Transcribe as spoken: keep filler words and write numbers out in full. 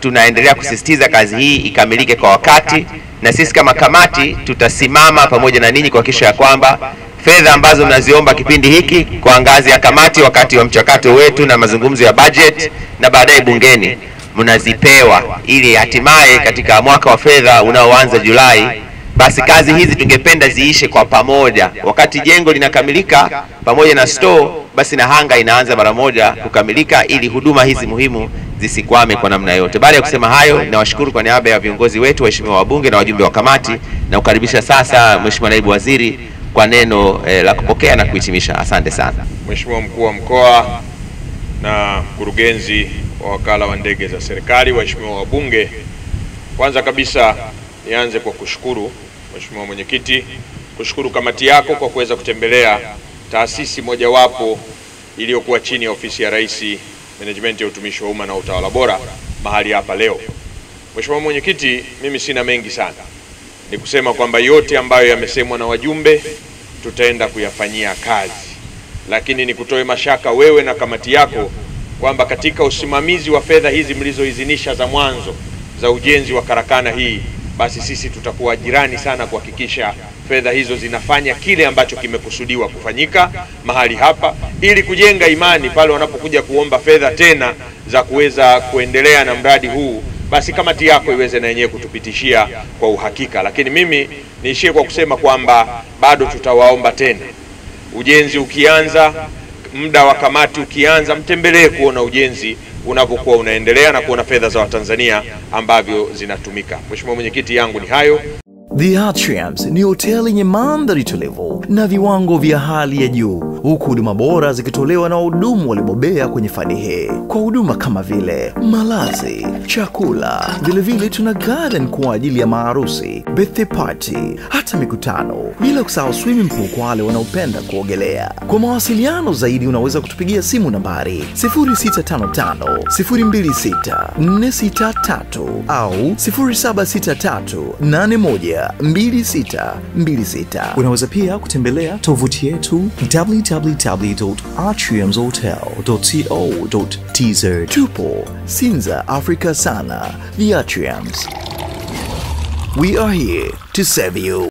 tunaendelea kusisitiza kazi hii ikamilike kwa wakati, na sisi kama kamati tutasimama pamoja na ninyi kuhakikisha ya kwamba fedha ambazo mnaziomba kipindi hiki kwa ngazi ya kamati wakati wa mchakato wetu na mazungumzo ya budget na baadaye bungeni mnazipewa, ili hatimaye katika mwaka wa fedha unaoanza Julai basi kazi hizi tungependa ziishe kwa pamoja. Wakati jengo linakamilika pamoja na store, basi na hanga inaanza mara moja kukamilika, ili huduma hizi muhimu zisikwame kwa namna yote. Baada ya kusema hayo, nawashukuru kwa niaba ya viongozi wetu, waheshimiwa wabunge na wajumbe wa kamati, na ukaribisha sasa Mheshimiwa Naibu Waziri kwa neno eh, la kupokea na kuhitimisha. Asante sana Mheshimiwa Mkuu wa Mkoa na Mkurugenzi wa Wakala wa Ndege za Serikali, waheshimiwa wabunge, kwanza kabisa nianze kwa kushukuru Mheshimiwa Mwenyekiti, kushukuru kamati yako kwa kuweza kutembelea taasisi mojawapo iliyokuwa chini ya ofisi ya Rais, Management ya Utumishi wa Umma na Utawala Bora, mahali hapa leo. Mheshimiwa Mwenyekiti, mimi sina mengi sana. Ni kusema kwamba yote ambayo yamesemwa na wajumbe tutaenda kuyafanyia kazi. Lakini nikutoe mashaka wewe na kamati yako kwamba katika usimamizi wa fedha hizi mlizoizinisha za mwanzo za ujenzi wa karakana hii, basi sisi tutakuwa jirani sana kuhakikisha fedha hizo zinafanya kile ambacho kimekusudiwa kufanyika mahali hapa, ili kujenga imani pale wanapokuja kuomba fedha tena za kuweza kuendelea na mradi huu, basi kamati yako iweze na yenyewe kutupitishia kwa uhakika. Lakini mimi niishie kwa kusema kwamba bado tutawaomba tena, ujenzi ukianza, muda wa kamati ukianza, mtembelee kuona ujenzi unapokuwa unaendelea na kuona fedha za Watanzania ambavyo zinatumika. Mheshimiwa Mwenyekiti, yangu ni hayo. The Atriums ni hoteli yenye mandhari tulivu na viwango vya hali ya juu, huku huduma bora zikitolewa na wahudumu walibobea kwenye fani hii. Kwa huduma kama vile malazi, chakula, vile vile tuna garden kwa ajili ya maharusi, birthday party, hata mikutano, bila kusahau swimming pool kwa wale wanaopenda kuogelea. Kwa mawasiliano zaidi unaweza kutupigia simu nambari sifuri sita tano tano, sifuri mbili sita, nne sita tatu au sifuri saba sita tatu nane moja mbili sita mbili sita. Unaweza pia kutembelea tovuti yetu w w w dot atriums hotel dot co dot t z. Tupo Sinza, Africa sana. The Atriums. We are here to serve you.